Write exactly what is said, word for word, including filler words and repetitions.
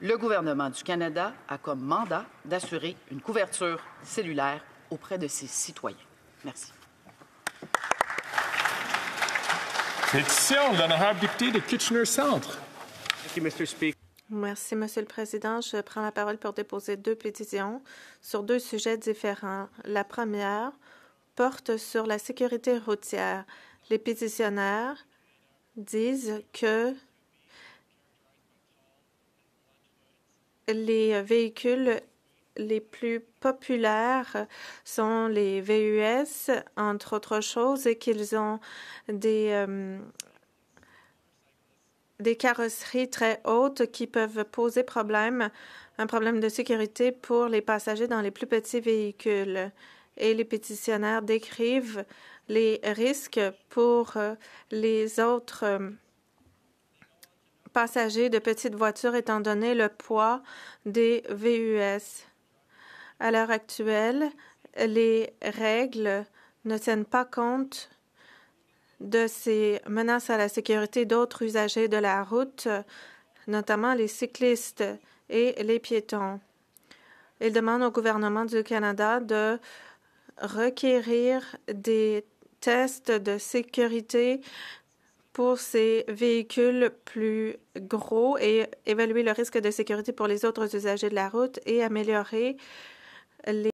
le gouvernement du Canada a comme mandat d'assurer une couverture cellulaire auprès de ses citoyens. Merci. Pétition de l'honorable député de Kitchener Centre. Merci, Monsieur le Président. Je prends la parole pour déposer deux pétitions sur deux sujets différents. La première porte sur la sécurité routière. Les pétitionnaires disent que les véhicules les plus populaires sont les V U S, entre autres choses, et qu'ils ont des, euh, des carrosseries très hautes qui peuvent poser problème, un problème de sécurité pour les passagers dans les plus petits véhicules. Et les pétitionnaires décrivent les risques pour euh, les autres euh, passagers de petites voitures étant donné le poids des V U S. À l'heure actuelle, les règles ne tiennent pas compte de ces menaces à la sécurité d'autres usagers de la route, notamment les cyclistes et les piétons. Ils demandent au gouvernement du Canada de requérir des tests de sécurité pour ces véhicules plus gros et évaluer le risque de sécurité pour les autres usagers de la route et améliorer les